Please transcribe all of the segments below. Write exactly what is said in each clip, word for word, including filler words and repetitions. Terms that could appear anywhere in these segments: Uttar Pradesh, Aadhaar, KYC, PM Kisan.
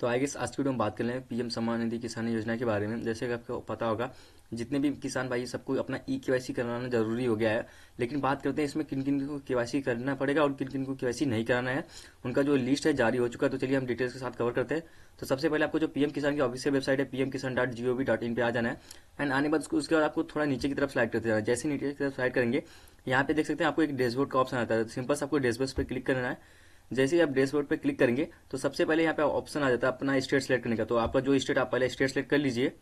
तो I guess आज की वीडियो में बात कर लें पीएम सम्मान निधि किसान योजना के बारे में। जैसे कि आपको पता होगा जितने भी किसान भाई सबको अपना ई केवाईसी कराना जरूरी हो गया है, लेकिन बात करते हैं इसमें किन किन को केवाईसी करना पड़ेगा और किन किन को केवाईसी नहीं कराना है, उनका जो लिस्ट है जारी हो चुका है। तो चलिए हम डिटेल्स के साथ कवर करते हैं। तो सबसे पहले आपको जो पीएम किसान की ऑफिशियल वेबसाइट है PM Kisan dot G O V dot in पर आ जाना है एंड आने बाद उसके बाद आपको थोड़ा नीचे की तरफ स्लाइड करते जाना है। जैसे नीचे की तरफ स्लाइड करेंगे यहाँ पे देख सकते हैं आपको एक डैशबोर्ड का ऑप्शन आता है। सिंपल से आपको डैशबोर्ड पर क्लिक करना है। जैसे ही आप डैशबोर्ड पे क्लिक करेंगे तो सबसे पहले यहाँ पे ऑप्शन आ जाता है अपना स्टेट सेलेक्ट करने का। तो आपका जो स्टेट आप पहले स्टेट सेलेक्ट कर लीजिए।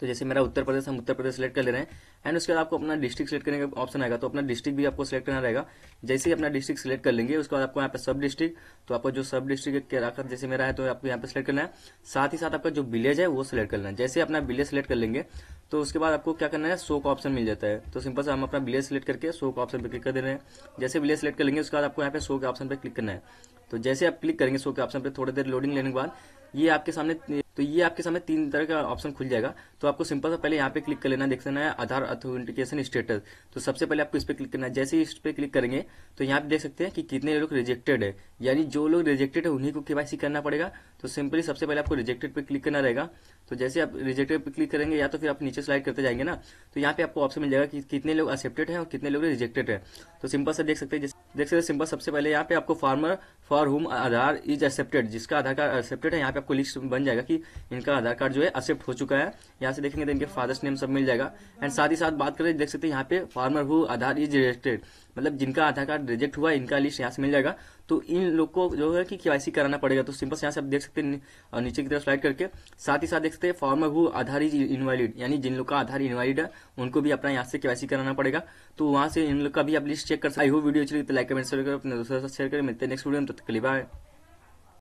तो जैसे मेरा उत्तर प्रदेश, हम उत्तर प्रदेश सेलेक्ट कर ले रहे हैं एंड उसके बाद आपको अपना डिस्ट्रिक्ट सेलेक्ट करने का ऑप्शन आएगा। तो अपना डिस्ट्रिक्ट भी आपको सेलेक्ट करना रहेगा। जैसे ही अपना डिस्ट्रिक्ट सेलेक्ट कर लेंगे उसके बाद आपको यहाँ पे सब डिस्ट्रिक्ट, तो आपको जो सब डिस्ट्रिक्ट के जैसे मेरा है तो आपको यहाँ पे सेलेक्ट करना है। साथ ही साथ आपका जो विलेज है वो सिलेक्ट करना है। जैसे अपना विलेज सेलेक्ट कर लेंगे तो उसके बाद आपको क्या करना है, सो का ऑप्शन मिल जाता है। तो सिंपल से हम अपना विलेज सेलेक्ट करके सो का ऑप्शन पर क्लिक कर दे रहे हैं। जैसे विलेज सेलेक्ट कर लेंगे उसके बाद आपको यहाँ पे सो के ऑप्शन पर क्लिक करना है। तो जैसे आप क्लिक करेंगे सो के ऑप्शन पर, थोड़ी देर लोडिंग लेने के बाद ये आपके सामने तो ये आपके सामने तीन तरह का ऑप्शन खुल जाएगा। तो आपको सिंपल से पहले यहाँ पे क्लिक कर लेना है। देख लेना है आधार ऑथेंटिकेशन स्टेटस। तो सबसे पहले आपको इस पर क्लिक करना है। जैसे ही इस पर क्लिक करेंगे तो यहाँ पे देख सकते हैं कि कितने लोग रिजेक्टेड है, यानी जो लोग रिजेक्टेड है उन्हीं को केवाईसी करना पड़ेगा। तो सिंपली सबसे पहले आपको रिजेक्टेड पर क्लिक करना रहेगा। तो जैसे आप रिजेक्टेड पर क्लिक करेंगे या तो फिर आप नीचे स्लाइड करते जाएंगे ना, तो यहाँ पे आपको ऑप्शन मिल जाएगा कि कितने लोग एक्सेप्टेड है और कितने लोग रिजेक्टेड है। तो सिंपल से देख सकते हैं देख सकते हैं सिंपल सबसे पहले यहाँ पे आपको फार्मर फॉर हुम आधार इज एक्सेप्टेड, जिसका आधार कार्ड एक्सेप्टेड है, यहाँ पे आपको लिस्ट बन जाएगा कि इनका आधार कार्ड जो है एक्सेप्ट हो चुका है। यहाँ से देखेंगे तो इनके फादर्स नेम सब मिल जाएगा। एंड साथ ही साथ बात करें देख सकते हैं यहाँ पे farmer who Aadhaar is rejected, मतलब जिनका आधार कार्ड रिजेक्ट हुआ इनका लिस्ट यहाँ से मिल जाएगा। तो इन लोग को जो है कि केवाईसी कराना पड़ेगा। तो सिंपल से यहाँ से आप देख सकते हैं नीचे की तरफ स्लाइड करके। साथ ही साथ देख सकते हैं farmer who Aadhaar is invalid, यानी जिन लोग का आधार इनवैलिड है उनको भी अपना यहाँ से केवाईसी कराना पड़ेगा। तो वहाँ से इन लोग का भी आप लिस्ट चेक कर सकते हो। वीडियो अच्छी लगी तो लाइक कमेंट शेयर करें, अपने दोस्तों के साथ शेयर करें। मिलते हैं नेक्स्ट वीडियो में, तब तक के लिए बाय।